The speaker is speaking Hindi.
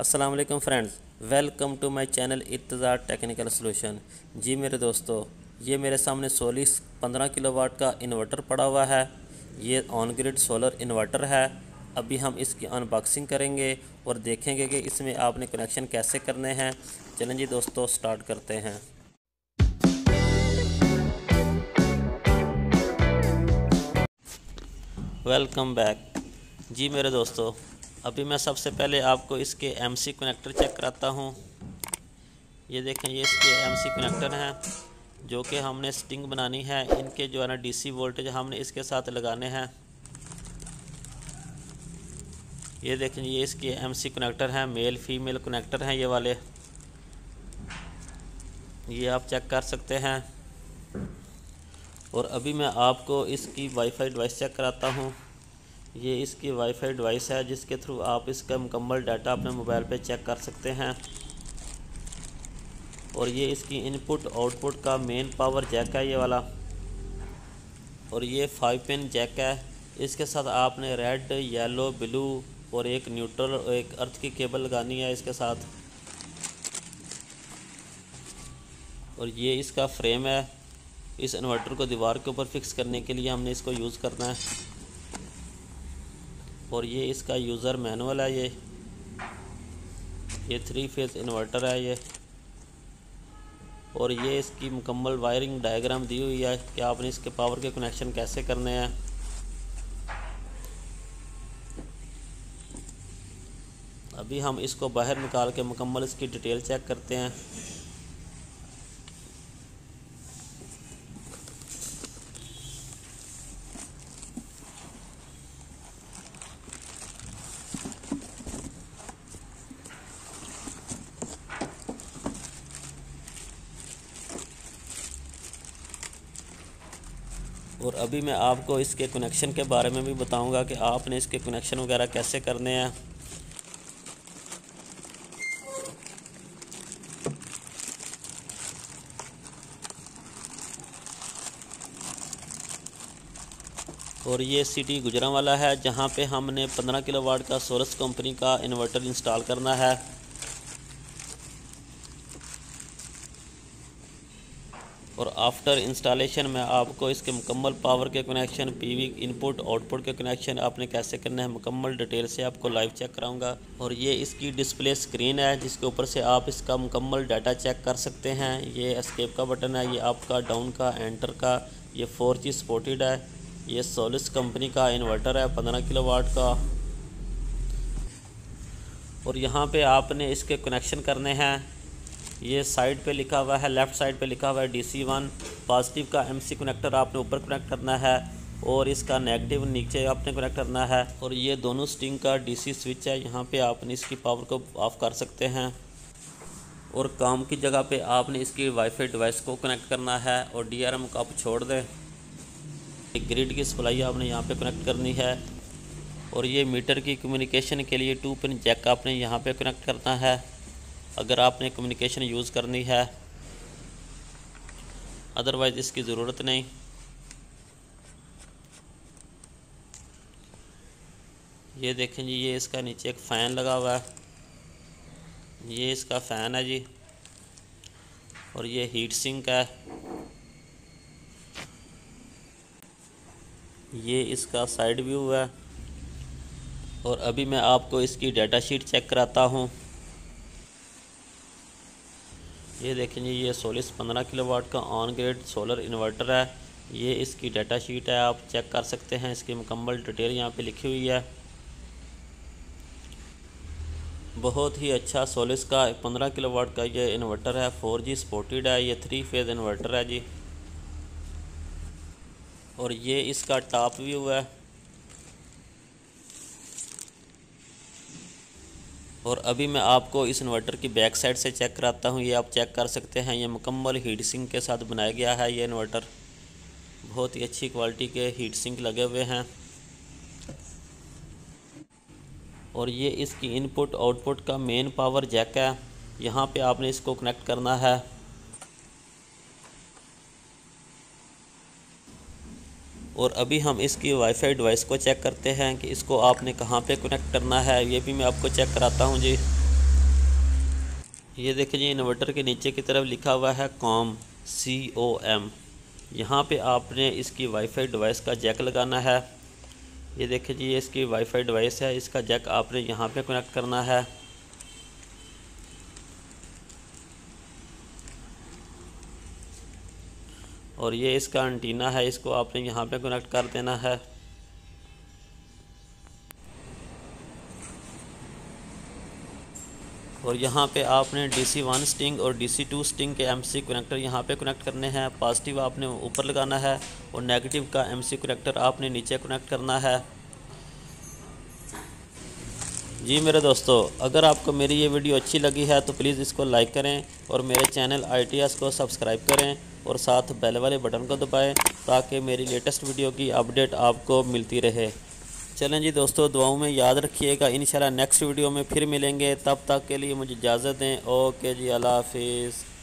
अस्सलाम वालेकुम friends, welcome to my channel इतजाज़ technical solution. जी मेरे दोस्तों, ये मेरे सामने सोलिस 15 किलोवाट का इन्वर्टर पड़ा हुआ है। ये ऑन ग्रिड सोलर इन्वर्टर है। अभी हम इसकी अनबॉक्सिंग करेंगे और देखेंगे कि इसमें आपने कनेक्शन कैसे करने हैं। चलें जी दोस्तों, स्टार्ट करते हैं। Welcome back. जी मेरे दोस्तों, अभी मैं सबसे पहले आपको इसके एमसी कनेक्टर चेक कराता हूं। ये देखें, ये इसके एमसी कनेक्टर हैं जो कि हमने स्टिंग बनानी है। इनके जो है ना डीसी वोल्टेज हमने इसके साथ लगाने हैं। ये देखें, ये इसके एमसी कनेक्टर हैं, मेल फीमेल कनेक्टर हैं ये वाले, ये आप चेक कर सकते हैं। और अभी मैं आपको इसकी वाईफाई डिवाइस चेक कराता हूँ। ये इसकी वाईफाई डिवाइस है जिसके थ्रू आप इसका मुकम्मल डाटा अपने मोबाइल पे चेक कर सकते हैं। और ये इसकी इनपुट आउटपुट का मेन पावर जैक है ये वाला, और ये 5 पिन जैक है। इसके साथ आपने रेड, येलो, ब्लू और एक न्यूट्रल और एक अर्थ की केबल लगानी है इसके साथ। और ये इसका फ्रेम है। इस इन्वर्टर को दीवार के ऊपर फिक्स करने के लिए हमने इसको यूज़ करना है। और ये इसका यूज़र मैनुअल है। ये 3 फेज़ इन्वर्टर है ये। और ये इसकी मुकम्मल वायरिंग डायग्राम दी हुई है कि आपने इसके पावर के कनेक्शन कैसे करने हैं। अभी हम इसको बाहर निकाल के मुकम्मल इसकी डिटेल चेक करते हैं। और अभी मैं आपको इसके कनेक्शन के बारे में भी बताऊंगा कि आपने इसके कनेक्शन वगैरह कैसे करने हैं। और ये सिटी गुजरांवाला है जहां पे हमने 15 किलोवाट का सोलस कंपनी का इन्वर्टर इंस्टॉल करना है। और आफ्टर इंस्टॉलेशन में आपको इसके मुकम्मल पावर के कनेक्शन, पीवी इनपुट आउटपुट के कनेक्शन आपने कैसे करने हैं मुकम्मल डिटेल से आपको लाइव चेक कराऊंगा। और ये इसकी डिस्प्ले स्क्रीन है जिसके ऊपर से आप इसका मुकम्मल डाटा चेक कर सकते हैं। ये एस्केप का बटन है, ये आपका डाउन का, एंटर का। ये 4G सपोर्टेड है। ये सोलिस कंपनी का इन्वर्टर है 15 किलोवाट का। और यहाँ पर आपने इसके कनेक्शन करने हैं। ये साइड पे लिखा हुआ है, लेफ़्ट साइड पे लिखा हुआ है DC1 पॉजिटिव का एमसी कनेक्टर आपने ऊपर कनेक्ट करना है और इसका नेगेटिव नीचे आपने कनेक्ट करना है। और ये दोनों स्टिंग का DC स्विच है, यहाँ पे आपने इसकी पावर को ऑफ कर सकते हैं। और काम की जगह पे आपने इसकी वाईफाई डिवाइस को कनेक्ट करना है और DRM को आप छोड़ दें। ग्रिड की सप्लाई आपने यहाँ पर कनेक्ट करनी है। और ये मीटर की कम्युनिकेशन के लिए 2 पिन जैक आपने यहाँ पर कनेक्ट करना है अगर आपने कम्युनिकेशन यूज़ करनी है, अदरवाइज़ इसकी ज़रूरत नहीं। ये देखें जी, ये इसका नीचे एक फ़ैन लगा हुआ है, ये इसका फ़ैन है जी। और ये हीट सिंक है, ये इसका साइड व्यू है। और अभी मैं आपको इसकी डाटा शीट चेक कराता हूँ। ये देखें जी, ये सोलिस 15 किलोवाट का ऑन ग्रिड सोलर इन्वर्टर है। ये इसकी डाटा शीट है, आप चेक कर सकते हैं। इसकी मुकम्मल डिटेल यहाँ पे लिखी हुई है। बहुत ही अच्छा सोलिस का 15 किलोवाट का ये इन्वर्टर है, 4G सपोर्टेड है। ये 3 फेज़ इन्वर्टर है जी। और ये इसका टॉप व्यू है। और अभी मैं आपको इस इन्वर्टर की बैक साइड से चेक कराता हूं। ये आप चेक कर सकते हैं, ये मुकम्मल हीट सिंक के साथ बनाया गया है ये इन्वर्टर। बहुत ही अच्छी क्वालिटी के हीट सिंक लगे हुए हैं। और ये इसकी इनपुट आउटपुट का मेन पावर जैक है, यहाँ पे आपने इसको कनेक्ट करना है। और अभी हम इसकी वाईफाई डिवाइस को चेक करते हैं कि इसको आपने कहाँ पे कनेक्ट करना है, ये भी मैं आपको चेक कराता हूँ जी। ये देखिए जी इन्वर्टर के नीचे की तरफ लिखा हुआ है कॉम COM। यहाँ पे आपने इसकी वाईफाई डिवाइस का जैक लगाना है। ये देखिए जी ये इसकी वाईफाई डिवाइस है, इसका जैक आपने यहाँ पे कनेक्ट करना है। और ये इसका एंटीना है, इसको आपने यहाँ पे कनेक्ट कर देना है। और यहाँ पे आपने DC1 स्टिंग और DC2 स्टिंग के MC कनेक्टर यहाँ पे कनेक्ट करने हैं। पॉजिटिव आपने ऊपर लगाना है और नेगेटिव का MC कनेक्टर आपने नीचे कनेक्ट करना है। जी मेरे दोस्तों, अगर आपको मेरी ये वीडियो अच्छी लगी है तो प्लीज़ इसको लाइक करें और मेरे चैनल ITS को सब्सक्राइब करें और साथ बेल वाले बटन को दबाएं ताकि मेरी लेटेस्ट वीडियो की अपडेट आपको मिलती रहे। चलें जी दोस्तों, दुआओं में याद रखिएगा। इंशाल्लाह नेक्स्ट वीडियो में फिर मिलेंगे, तब तक के लिए मुझे इजाज़त दें। ओके जी, अल्लाह हाफिज़।